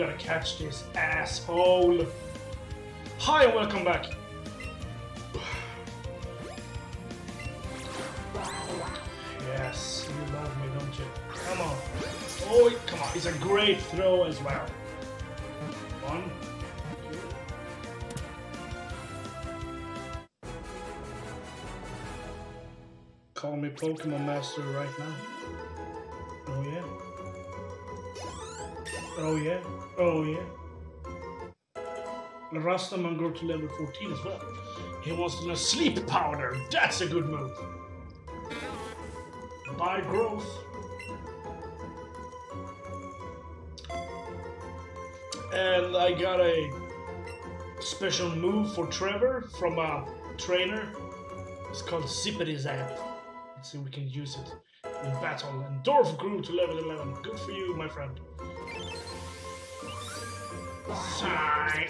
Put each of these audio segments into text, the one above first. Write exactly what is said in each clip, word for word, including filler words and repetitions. gonna catch this asshole. Hi and welcome back. Yes, you love me, don't you? Come on. Oh, come on. It's a great throw as well. One. Two. Call me Pokemon Master right now. Oh, yeah. Oh, yeah. Oh, yeah. Rastaman grew to level fourteen as well. He wants a sleep powder. That's a good move. By growth. And I got a special move for Trevor from a trainer. It's called Zippity Zap. Let's see if we can use it in battle. And Dorf grew to level eleven. Good for you, my friend. Sigh.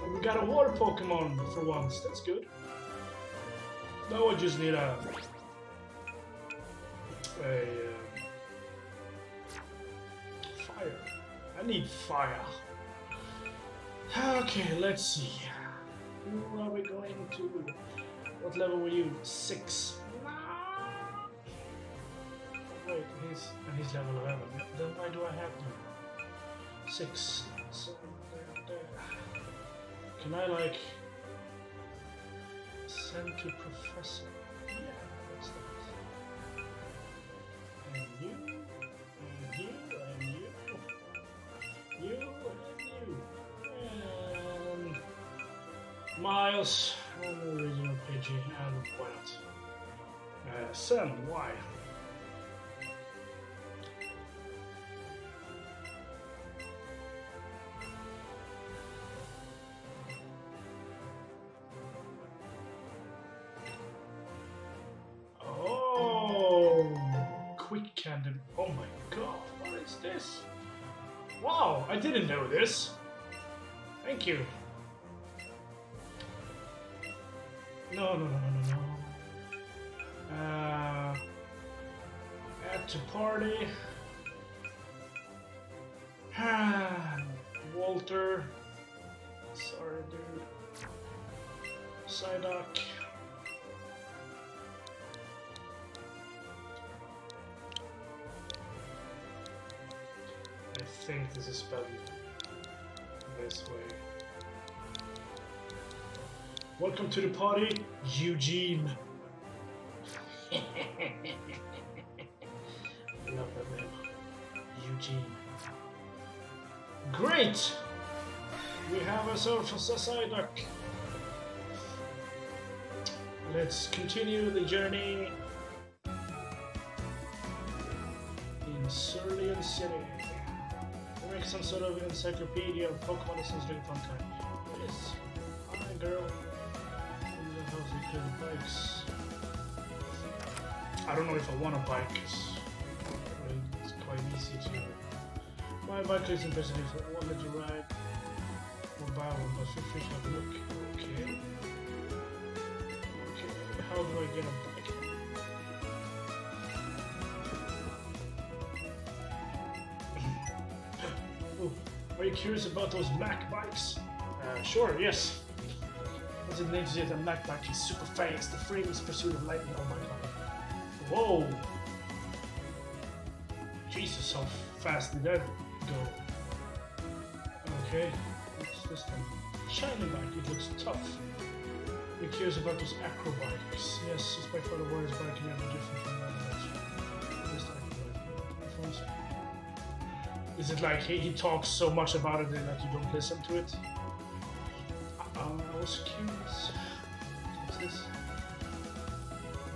And we got a water Pokemon for once. That's good. Now I just need a A, uh, fire. I need fire. Okay, let's see. Who are we going to? What level were you? Six. Wait, he's he's level eleven. Then why do I have him? Six. So there, there. Can I like send to Professor? Yeah, that's the. You, and you, and you, you, and you, and Miles, and the original P G, and why not? Uh, Sam, why? Oh my god, what is this? Wow, I didn't know this. Thank you. No, no, no, no, no. Uh, add to party. Walter. Sorry, dude. Psyduck. I think this is spelled this way. Welcome to the party, Eugene. I love that name. Eugene. Great! We have ourselves a Psyduck. Let's continue the journey in Sirlian City. Some sort of encyclopedia of Pokemon since doing fun time. Yes. Hi girl. Bikes. I don't know if I want a bike, well, it's quite easy to. My bike is interesting for all that you ride. Or buy one, but feel free to have a look. Okay. Okay. How do I get a bike? Are you curious about those Mac bikes? Uh, sure, yes. What's it means that a Mac bike is super fast, the freeless pursuit of lightning, oh my god. Whoa! Jesus, how fast did that go? Okay, what's this thing? Shiny bike, it looks tough. Are you curious about those Acro bikes? Yes, it's by far the worst bike you ever different from another. This Acro bike. Is it like he, he talks so much about it that you don't listen to it? Uh, I was curious. What's this?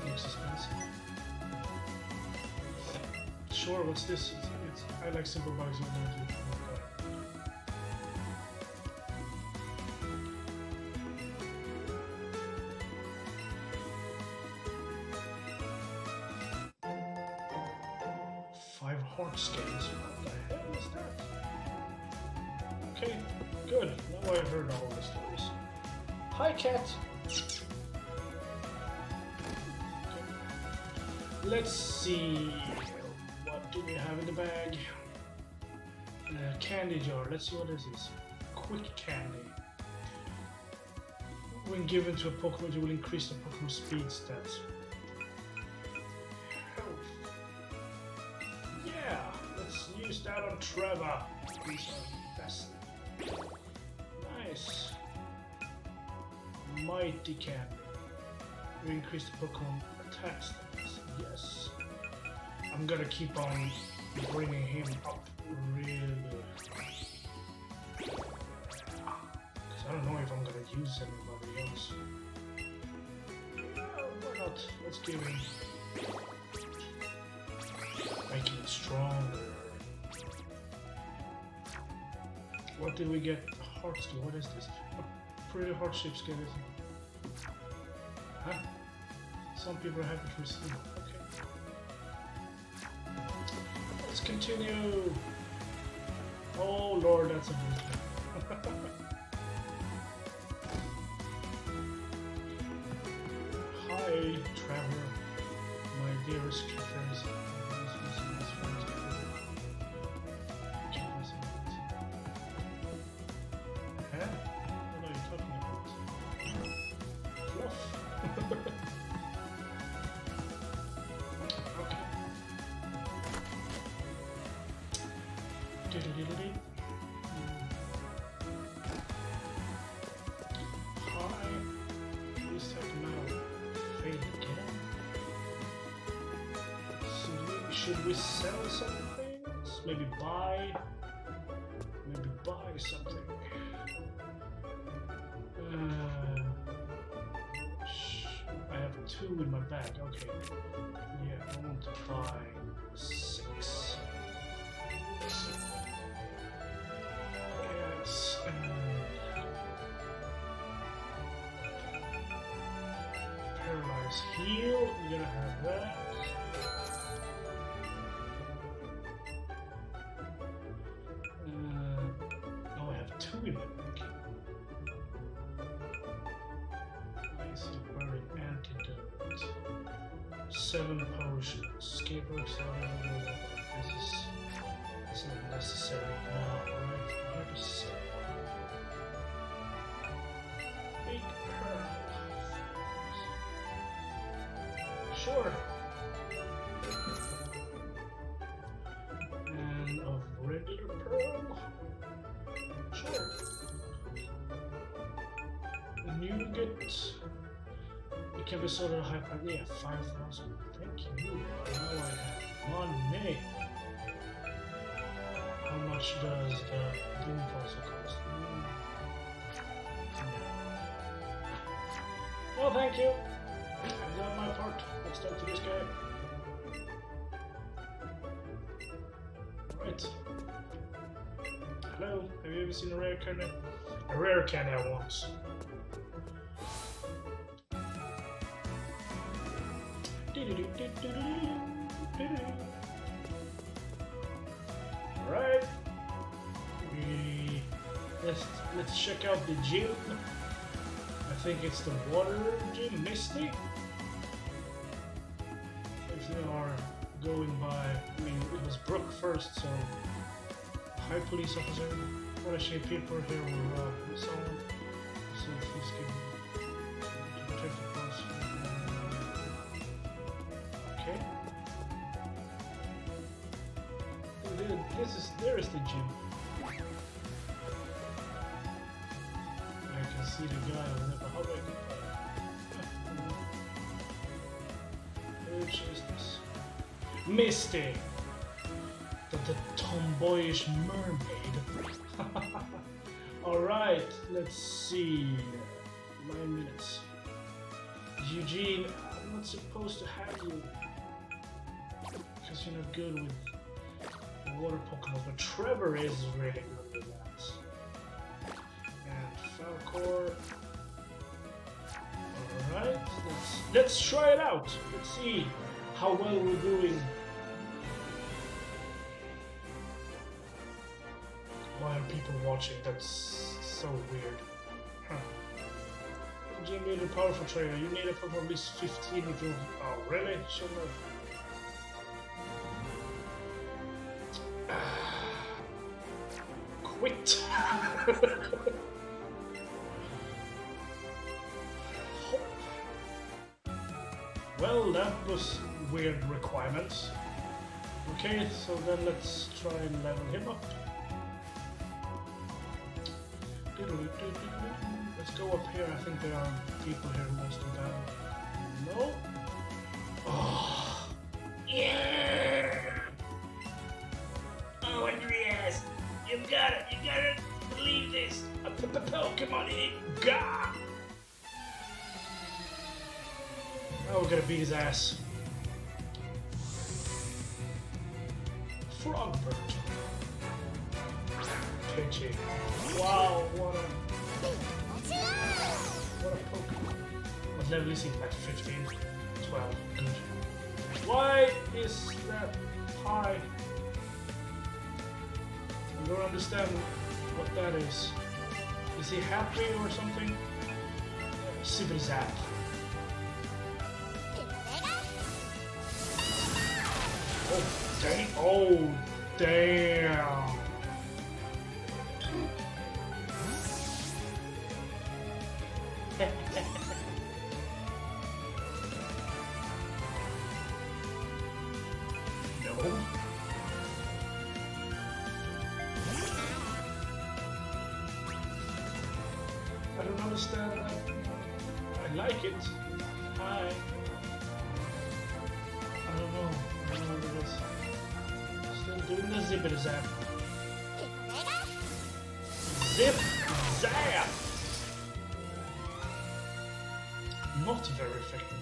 It looks expensive. Sure, what's this? It's, it's, I like simple bugs. I don't do it. Five heart scans. What the hell is that? Okay, good. Now I've heard all the stories. Hi, cat. Okay. Let's see. What do we have in the bag? uh, candy jar. Let's see what this is. Quick candy. When given to a Pokemon, you will increase the Pokemon speed stats. Health. Yeah, let's use that on Trevor. He's the best. Nice. Mighty candy. We increase the Pokemon attack stats. Yes. I'm gonna keep on bringing him up really. Because I don't know if I'm gonna use anybody else. No, why not? Let's give him. Make him stronger. What did we get? Heart skill. What is this? A pretty hardship skill, isn't it? Huh? Some people are happy to receive. Okay. Let's continue. Oh lord, that's a good thing. Hi, Trevor, my dearest friends. Should we sell some things? Maybe buy? Maybe buy something. Uh, I have two in my bag, okay. Yeah, I want to buy six. Yes. And paralyze heal, we're gonna have that. Seven potions, skateboard, seven, this is, this is not necessary now, alright, here is seven. Big pearl. Sure. And of regular pearl. Sure. Nougat. It can be sold at a high price. Yeah, five thousand. Thank you. Now I have money. How much does the boom fossil cost? No, oh, thank you. I've done my part. Let's talk to this guy. Right. Hello. Have you ever seen a rare candy? A rare candy I want. Alright, we let's let's check out the gym. I think it's the water gym, Misty. If they are going by, I mean it was Brooke first, so hi police officer. What a shame people here will rob someone. So please give to protect the person. This is, there is the gym. I can see the guy on the how do I get that? Which is this? Misty! The, the tomboyish mermaid. Alright, let's see. Nine minutes. Eugene, I'm not supposed to have you. Because you're not good with water Pokemon, but Trevor is really good with that. And Falcor. Alright, let's, let's try it out. Let's see how well we're doing. Why are people watching? That's so weird. Huh. You need a powerful trainer. You need a Pokemon at least fifteen if you. Oh, really? Sure. Wait. Well, that was weird requirements. Okay, so then let's try and level him up. Let's go up here. I think there are people here who wants to die. No? Oh. Yeah! Oh, Andreas! You got it! You gotta believe this! A Pokemon in it! Gah! Now we're gonna beat his ass. Frogbert. Pinchy. Wow, what a... What a Pokemon. What level is he? Like fifteen, twelve. Why is that high? I don't understand what that is. Is he happy or something? Zippity Zap. Oh, dang. Oh, damn. No. I don't understand that. I like it. Hi. I don't know. I don't know what it is. Still doing the zippity zap. Zip zap! Not very effective.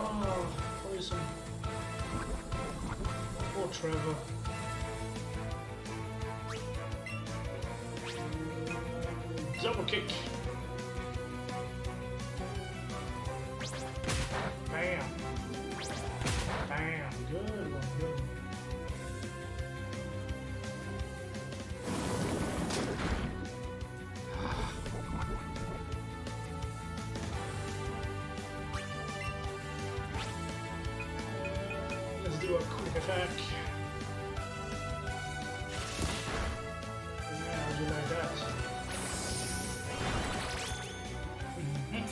Oh, poison. Poor Trevor. Double kick. Bam. Bam. Good one, good one. Do a quick attack. Yeah, I'll do like that. Mm-hmm.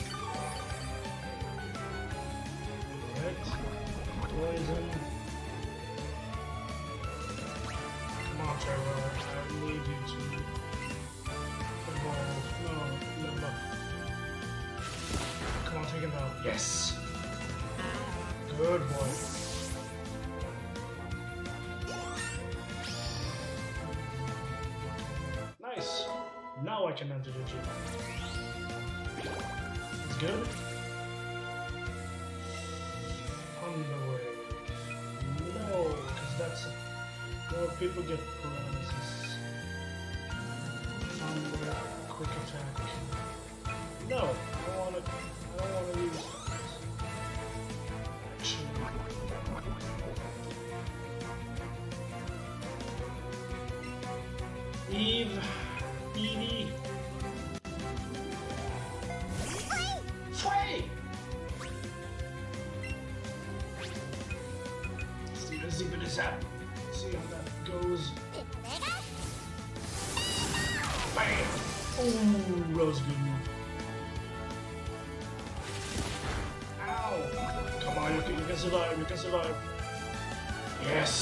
Alright. Poison. Come on, Trevor. I need you to... Evolve. No, level up. Come on, take him out. Yes! Good boy. Now I can enter the gym. It's good. Underway. No, because that's a... No, people get paralysis. Underway. Quick attack. No, I don't want to... I don't want to use... Action. Eve. Eevee. Free! Let's do the zippity zap. See how that goes. Bam! Ooh, Rosebud move. Ow! Come on, you can, you can survive, you can survive. Yes!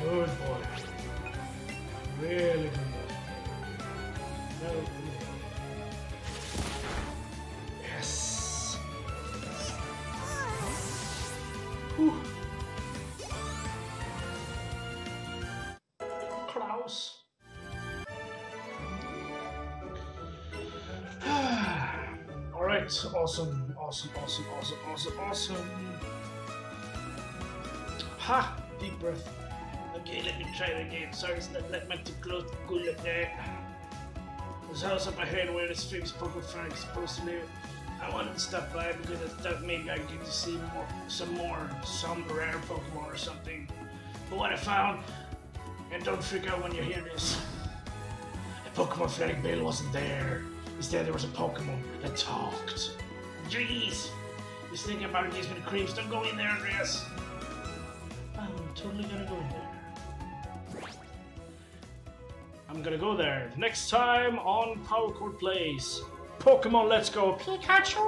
Good boy. Really good. Yes. Whew. Klaus. All right. Awesome. Awesome. Awesome. Awesome. Awesome. Awesome. Ha! Deep breath. Okay, let me try it again. Sorry, it's not that much too close. Good like that. This house up ahead where this famous Pokemon fan is supposed to live. I wanted to stop by because I thought maybe I could get to see more, some more, some rare Pokemon or something. But what I found, and don't freak out when you hear this, a Pokemon Fanatic Bale wasn't there. Instead, there was a Pokemon that talked. Jeez! Just thinking about it gives me the creeps. Don't go in there, Andreas. Um, totally gonna go there. I'm gonna go there next time on Powerkørd Plays. Pokemon Let's Go, Pikachu!